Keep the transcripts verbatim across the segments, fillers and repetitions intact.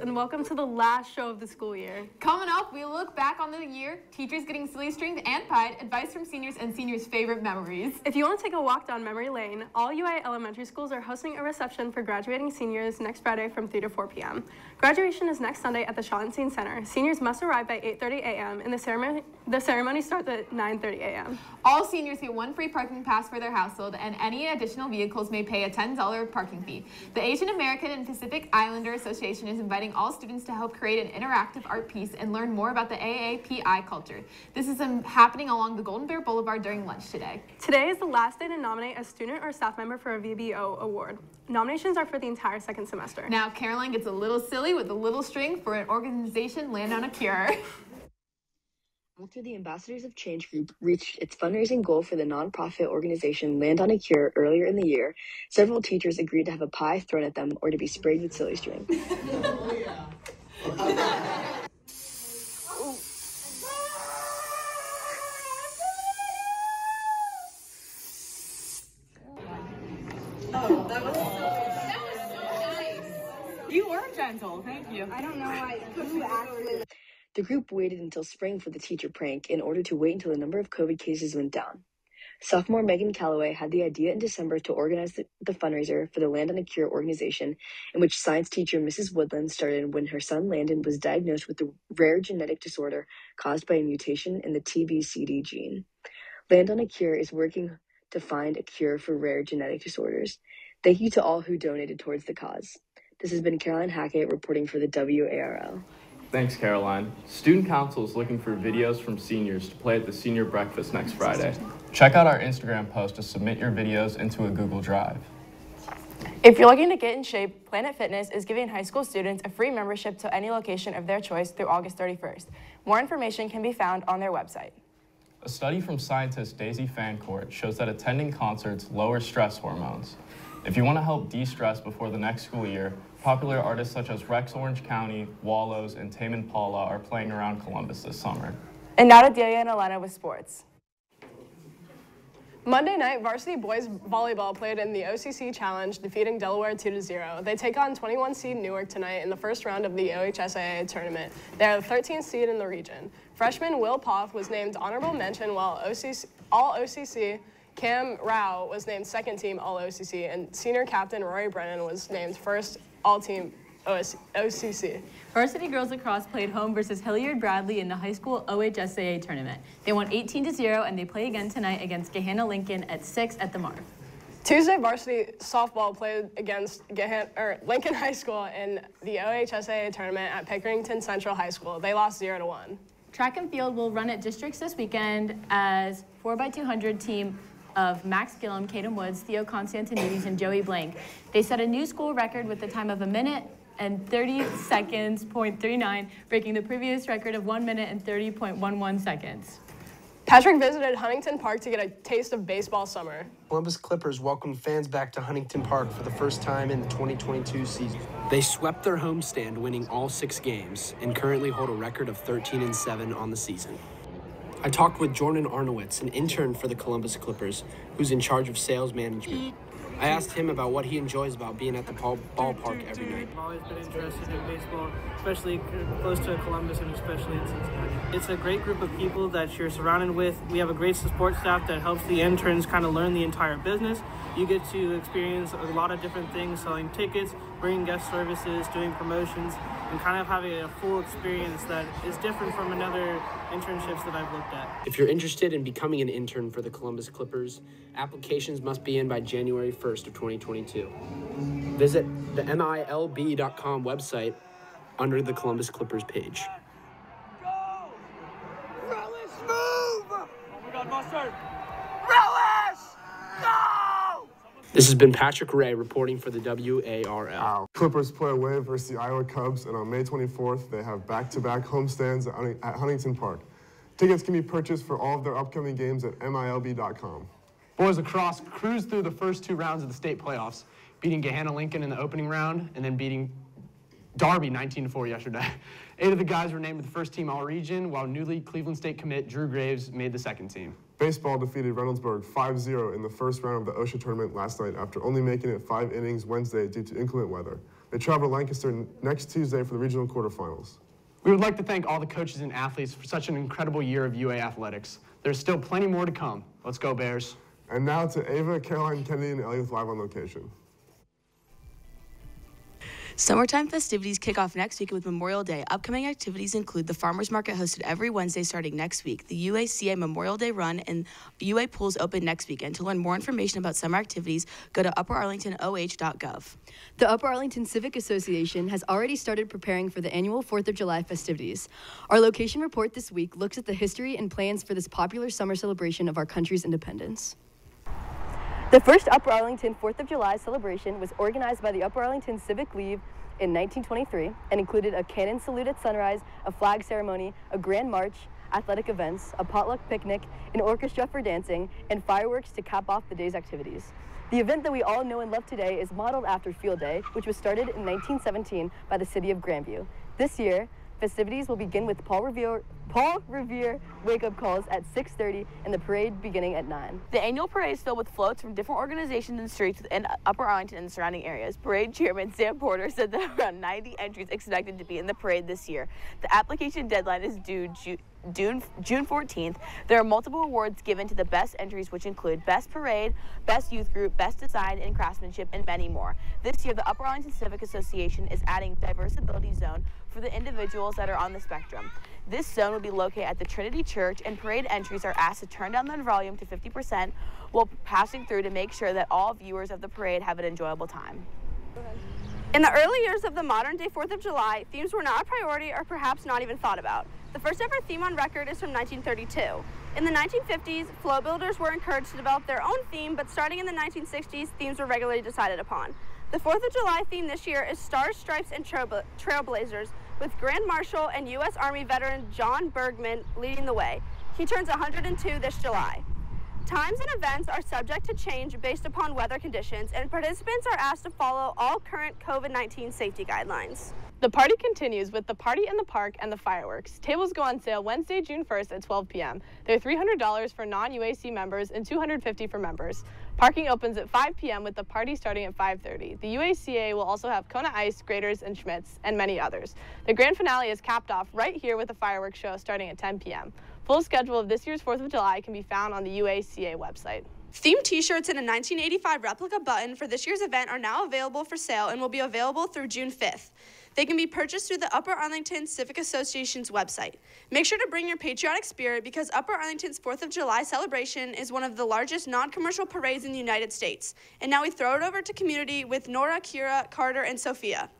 And welcome to the last show of the school year. Coming up, we look back on the year, teachers getting silly stringed and pied, advice from seniors and seniors' favorite memories. If you want to take a walk down memory lane, all U I elementary schools are hosting a reception for graduating seniors next Friday from three to four p m Graduation is next Sunday at the Schottenstein Center. Seniors must arrive by eight thirty a m and the ceremony, the ceremony starts at nine thirty a m All seniors get one free parking pass for their household, and any additional vehicles may pay a ten dollar parking fee. The Asian American and Pacific Islander Association is invited all students to help create an interactive art piece and learn more about the A A P I culture. This is happening along the Golden Bear Boulevard during lunch today. Today is the last day to nominate a student or staff member for a V B O award. Nominations are for the entire second semester. Now Caroline gets a little silly with a little string for an organization, Land on a Cure. After the Ambassadors of Change group reached its fundraising goal for the nonprofit organization Land on a Cure earlier in the year, several teachers agreed to have a pie thrown at them or to be sprayed with silly string. You were gentle, thank you. I don't know why you actually... The group waited until spring for the teacher prank in order to wait until the number of COVID cases went down. Sophomore Megan Calloway had the idea in December to organize the, the fundraiser for the Land on a Cure organization, in which science teacher Missus Woodland started when her son Landon was diagnosed with a rare genetic disorder caused by a mutation in the T B C D gene. Land on a Cure is working to find a cure for rare genetic disorders. Thank you to all who donated towards the cause. This has been Caroline Hackett reporting for the W A R L. Thanks, Caroline. Student Council is looking for videos from seniors to play at the senior breakfast next Friday. Check out our Instagram post to submit your videos into a Google Drive. If you're looking to get in shape, Planet Fitness is giving high school students a free membership to any location of their choice through August thirty-first. More information can be found on their website. A study from scientist Daisy Fancourt shows that attending concerts lowers stress hormones. If you want to help de-stress before the next school year, popular artists such as Rex Orange County, Wallows, and Taman Paula are playing around Columbus this summer. And now to Delia and Elena with sports. Monday night, varsity boys volleyball played in the O C C Challenge, defeating Delaware two to zero. They take on twenty-one seed Newark tonight in the first round of the O H S A A tournament. They are the thirteenth seed in the region. Freshman Will Poff was named honorable mention, while O C C, all O C C Cam Rao was named second team All O C C, and senior captain Rory Brennan was named first All-Team O C C. Varsity girls lacrosse played home versus Hilliard Bradley in the high school O H S A A tournament. They won eighteen to zero, and they play again tonight against Gahanna Lincoln at six at the Marv. Tuesday, varsity softball played against Gahan or Lincoln High School in the O H S A A tournament at Pickerington Central High School. They lost zero to one. Track and field will run at districts this weekend as four by two hundred team of Max Gillum, Kaden Woods, Theo Constantinides, and Joey Blank. They set a new school record with the time of a minute and thirty seconds point three nine, breaking the previous record of one minute and thirty point one one seconds. Patrick visited Huntington Park to get a taste of baseball summer. Columbus Clippers welcomed fans back to Huntington Park for the first time in the twenty twenty-two season. They swept their homestand, winning all six games, and currently hold a record of thirteen and seven on the season. I talked with Jordan Arnowitz, an intern for the Columbus Clippers, who's in charge of sales management. I asked him about what he enjoys about being at the ballpark every night. I've always been interested in baseball, especially close to Columbus and especially in Cincinnati. It's a great group of people that you're surrounded with. We have a great support staff that helps the interns kind of learn the entire business. You get to experience a lot of different things, selling tickets, bringing guest services, doing promotions, and kind of having a full experience that is different from another internships that I've looked at. If you're interested in becoming an intern for the Columbus Clippers, applications must be in by January first of twenty twenty-two. Visit the M I L B dot com website under the Columbus Clippers page. Go! Relish, move! Oh my God, my sir! Relish! Go! This has been Patrick Ray reporting for the W A R L. Clippers play away versus the Iowa Cubs, and on May twenty-fourth, they have back-to-back homestands at Huntington Park. Tickets can be purchased for all of their upcoming games at M I L B dot com. Boys Lacrosse cruised through the first two rounds of the state playoffs, beating Gahanna Lincoln in the opening round and then beating Darby nineteen to four yesterday. Eight of the guys were named the first team All-Region, while newly Cleveland State commit Drew Graves made the second team. Baseball defeated Reynoldsburg five zero in the first round of the OSHA tournament last night after only making it five innings Wednesday due to inclement weather. They travel to Lancaster next Tuesday for the regional quarterfinals. We would like to thank all the coaches and athletes for such an incredible year of U A athletics. There's still plenty more to come. Let's go, Bears. And now to Ava, Caroline, Kennedy, and Elliot live on location. Summertime festivities kick off next week with Memorial Day. Upcoming activities include the Farmers Market hosted every Wednesday starting next week, the U A C A Memorial Day Run, and U A pools open next week. And to learn more information about summer activities, go to Upper Arlington O H dot gov. The Upper Arlington Civic Association has already started preparing for the annual fourth of July festivities. Our location report this week looks at the history and plans for this popular summer celebration of our country's independence. The first Upper Arlington fourth of July celebration was organized by the Upper Arlington Civic League in nineteen twenty-three and included a cannon salute at sunrise, a flag ceremony, a grand march, athletic events, a potluck picnic, an orchestra for dancing, and fireworks to cap off the day's activities. The event that we all know and love today is modeled after Field Day, which was started in nineteen seventeen by the city of Grandview. This year, festivities will begin with Paul Revere, Paul Revere wake-up calls at six thirty and the parade beginning at nine. The annual parade is filled with floats from different organizations and streets within Upper Arlington and the surrounding areas. Parade chairman Sam Porter said that around ninety entries expected to be in the parade this year. The application deadline is due June. June, June fourteenth, there are multiple awards given to the best entries, which include Best Parade, Best Youth Group, Best Design and Craftsmanship, and many more. This year, the Upper Arlington Civic Association is adding Diverse Ability Zone for the individuals that are on the spectrum. This zone will be located at the Trinity Church, and parade entries are asked to turn down their volume to fifty percent while passing through to make sure that all viewers of the parade have an enjoyable time. In the early years of the modern-day fourth of July, themes were not a priority or perhaps not even thought about. The first ever theme on record is from nineteen thirty-two. In the nineteen fifties, float builders were encouraged to develop their own theme, but starting in the nineteen sixties, themes were regularly decided upon. The fourth of July theme this year is Stars, Stripes, and Trailbla- Trailblazers, with Grand Marshal and U S Army veteran John Bergman leading the way. He turns one hundred and two this July. Times and events are subject to change based upon weather conditions, and participants are asked to follow all current COVID nineteen safety guidelines. The party continues with the party in the park and the fireworks. Tables go on sale Wednesday, June first at twelve p m They're three hundred dollars for non-U A C members and two hundred fifty dollars for members. Parking opens at five p m with the party starting at five thirty. The U A C A will also have Kona Ice, Graters, and Schmitz, and many others. The grand finale is capped off right here with a fireworks show starting at ten p m Full schedule of this year's fourth of July can be found on the U A C A website. Themed t-shirts and a nineteen eighty-five replica button for this year's event are now available for sale and will be available through June fifth. They can be purchased through the Upper Arlington Civic Association's website. Make sure to bring your patriotic spirit because Upper Arlington's fourth of July celebration is one of the largest non-commercial parades in the United States. And now we throw it over to community with Nora, Kira, Carter, and Sophia.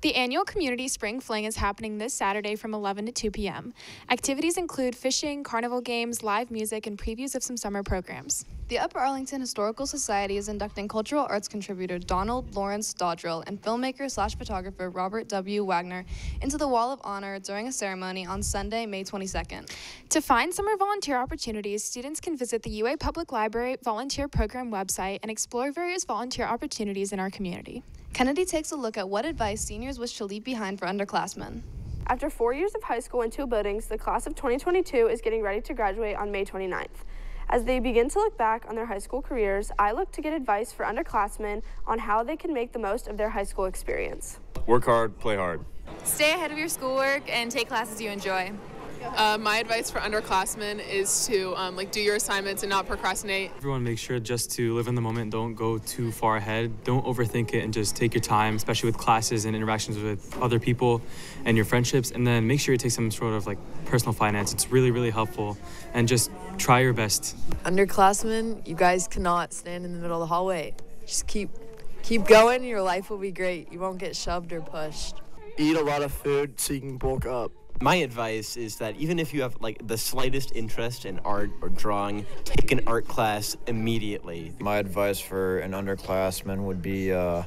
The annual community spring fling is happening this Saturday from eleven to two p m Activities include fishing, carnival games, live music, and previews of some summer programs. The Upper Arlington Historical Society is inducting cultural arts contributor Donald Lawrence Dodrill and filmmaker slash photographer Robert W. Wagner into the Wall of Honor during a ceremony on Sunday, May twenty-second. To find summer volunteer opportunities, students can visit the U A Public Library Volunteer Program website and explore various volunteer opportunities in our community. Kennedy takes a look at what advice seniors wish to leave behind for underclassmen. After four years of high school and two buildings, the class of twenty twenty-two is getting ready to graduate on May twenty-ninth. As they begin to look back on their high school careers, I look to get advice for underclassmen on how they can make the most of their high school experience. Work hard, play hard. Stay ahead of your schoolwork and take classes you enjoy. Uh, my advice for underclassmen is to um, like do your assignments and not procrastinate. Everyone make sure just to live in the moment, don't go too far ahead, don't overthink it, and just take your time, especially with classes and interactions with other people and your friendships, and then make sure you take some sort of like personal finance. It's really, really helpful, and just try your best. Underclassmen, you guys cannot stand in the middle of the hallway. Just keep, keep going, your life will be great. You won't get shoved or pushed. Eat a lot of food so you can bulk up. My advice is that even if you have like the slightest interest in art or drawing, take an art class immediately. My advice for an underclassman would be uh,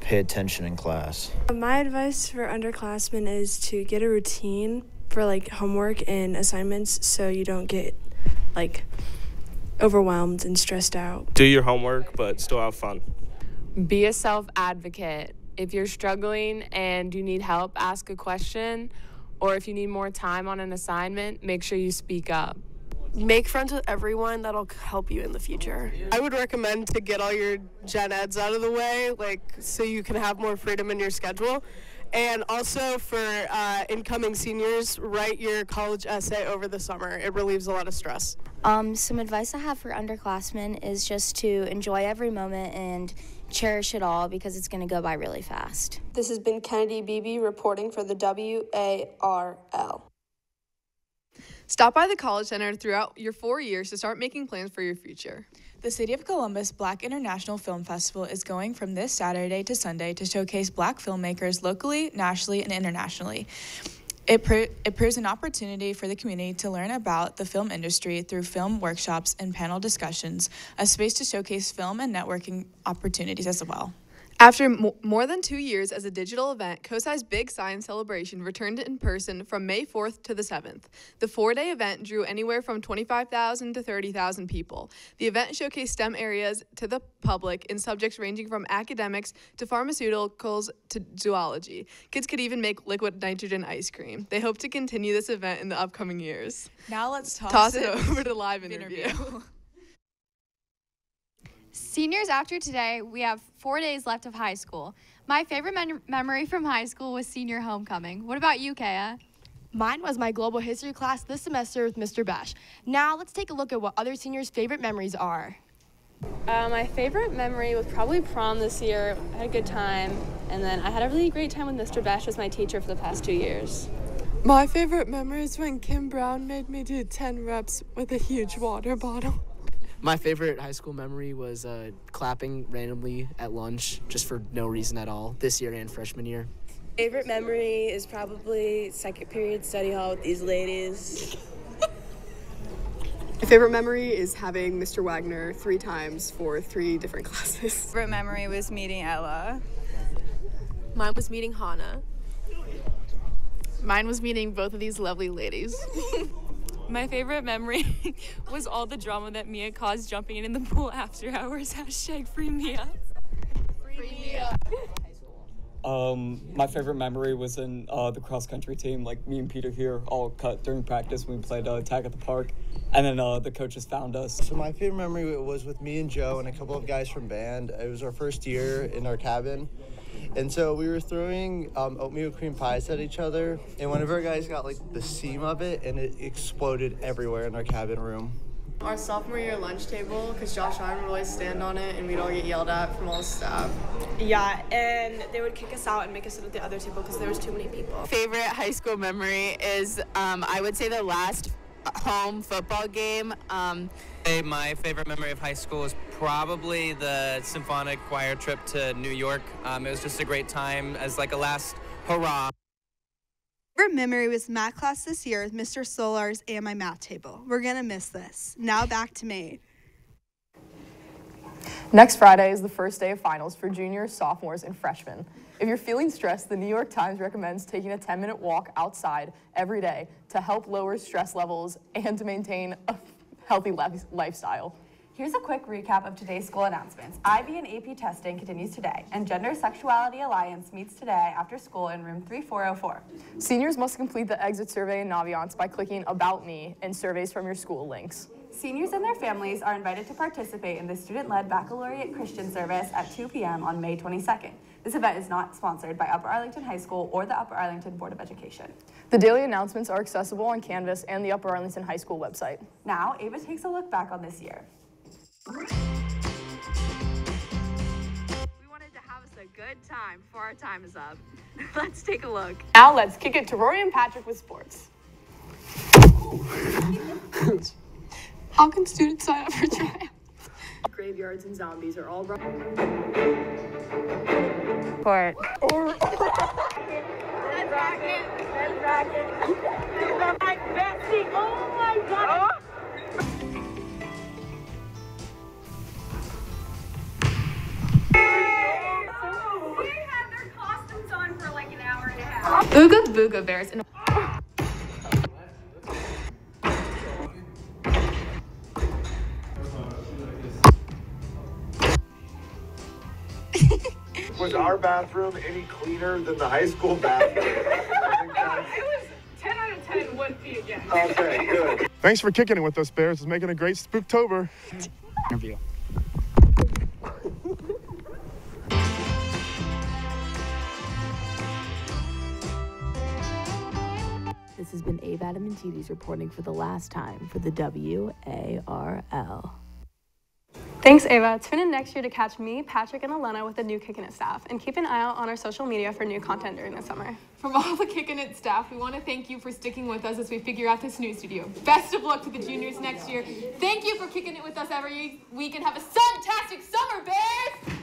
pay attention in class. My advice for underclassmen is to get a routine for like homework and assignments so you don't get like overwhelmed and stressed out. Do your homework, but still have fun. Be a self-advocate. If you're struggling and you need help, ask a question. Or if you need more time on an assignment, make sure you speak up. Make friends with everyone. That'll help you in the future. I would recommend to get all your gen eds out of the way, like so you can have more freedom in your schedule. And also for uh, incoming seniors, write your college essay over the summer. It relieves a lot of stress. Um, some advice I have for underclassmen is just to enjoy every moment and cherish it all because it's going to go by really fast. This has been Kennedy Beebe reporting for the W A R L. Stop by the College Center throughout your four years to start making plans for your future. The City of Columbus Black International Film Festival is going from this Saturday to Sunday to showcase Black filmmakers locally, nationally, and internationally. It, pr it proves an opportunity for the community to learn about the film industry through film workshops and panel discussions, a space to showcase film and networking opportunities as well. After mo more than two years as a digital event, COSI's Big Science Celebration returned in person from May fourth to the seventh. The four-day event drew anywhere from twenty-five thousand to thirty thousand people. The event showcased STEM areas to the public in subjects ranging from academics to pharmaceuticals to zoology. Kids could even make liquid nitrogen ice cream. They hope to continue this event in the upcoming years. Now let's toss, toss it, it over to live interview. interview. Seniors, after today, we have four days left of high school. My favorite mem memory from high school was senior homecoming. What about you, Kaya? Mine was my global history class this semester with Mister Bash. Now let's take a look at what other seniors' favorite memories are. Uh, my favorite memory was probably prom this year. I had a good time. And then I had a really great time with Mister Bash as my teacher for the past two years. My favorite memory is when Kim Brown made me do ten reps with a huge water bottle. My favorite high school memory was uh, clapping randomly at lunch, just for no reason at all, this year and freshman year. Favorite memory is probably second period study hall with these ladies. My favorite memory is having Mister Wagner three times for three different classes. My favorite memory was meeting Ella. Mine was meeting Hannah. Mine was meeting both of these lovely ladies. My favorite memory was all the drama that Mia caused jumping in, in the pool after hours. Hashtag free Mia. Free Mia. Um, my favorite memory was in uh, the cross-country team. Like, me and Peter here all cut during practice when we played uh, tag at the park. And then uh, the coaches found us. So my favorite memory was with me and Joe and a couple of guys from band. It was our first year in our cabin. And so we were throwing um, oatmeal cream pies at each other, and one of our guys got like the seam of it, and it exploded everywhere in our cabin room. Our sophomore year lunch table, because Josh and I would always stand on it, and we'd all get yelled at from all the staff. Yeah, and they would kick us out and make us sit at the other table because there was too many people. Favorite high school memory is, um, I would say, the last home football game. Um, My favorite memory of high school is probably the symphonic choir trip to New York. Um, it was just a great time as like a last hurrah. My favorite memory was math class this year with Mister Solars and my math table. We're going to miss this. Now back to me. Next Friday is the first day of finals for juniors, sophomores, and freshmen. If you're feeling stressed, the New York Times recommends taking a ten-minute walk outside every day to help lower stress levels and to maintain a healthy lifestyle. Here's a quick recap of today's school announcements. I B and A P testing continues today, and Gender Sexuality Alliance meets today after school in room three four oh four. Seniors must complete the exit survey and Naviance by clicking About Me and Surveys from Your School links. Seniors and their families are invited to participate in the student-led baccalaureate Christian service at two p m on May twenty-second. This event is not sponsored by Upper Arlington High School or the Upper Arlington Board of Education. The daily announcements are accessible on Canvas and the Upper Arlington High School website. Now, Ava takes a look back on this year. We wanted to have us a good time before our time is up. Let's take a look. Now let's kick it to Rory and Patrick with sports. How can students sign up for trials? Graveyards and zombies are all right. Court. Let's rock it. Let's rock it. Like Betsy. Oh my God. Oh. Ooga Booga Bears in Was our bathroom any cleaner than the high school bathroom? It was ten out of ten, wouldn't be again. Okay, good. Thanks for kicking it with us, Bears. It's making a great Spooktober. Interview. This has been Abe Adamantidis reporting for the last time for the W A R L. Thanks, Ava. Tune in next year to catch me, Patrick, and Elena with the new Kickin' It staff, and keep an eye out on our social media for new content during the summer. From all the Kickin' It staff, we want to thank you for sticking with us as we figure out this new studio. Best of luck to the juniors next year. Thank you for kicking it with us every week, and have a fantastic summer, Bears!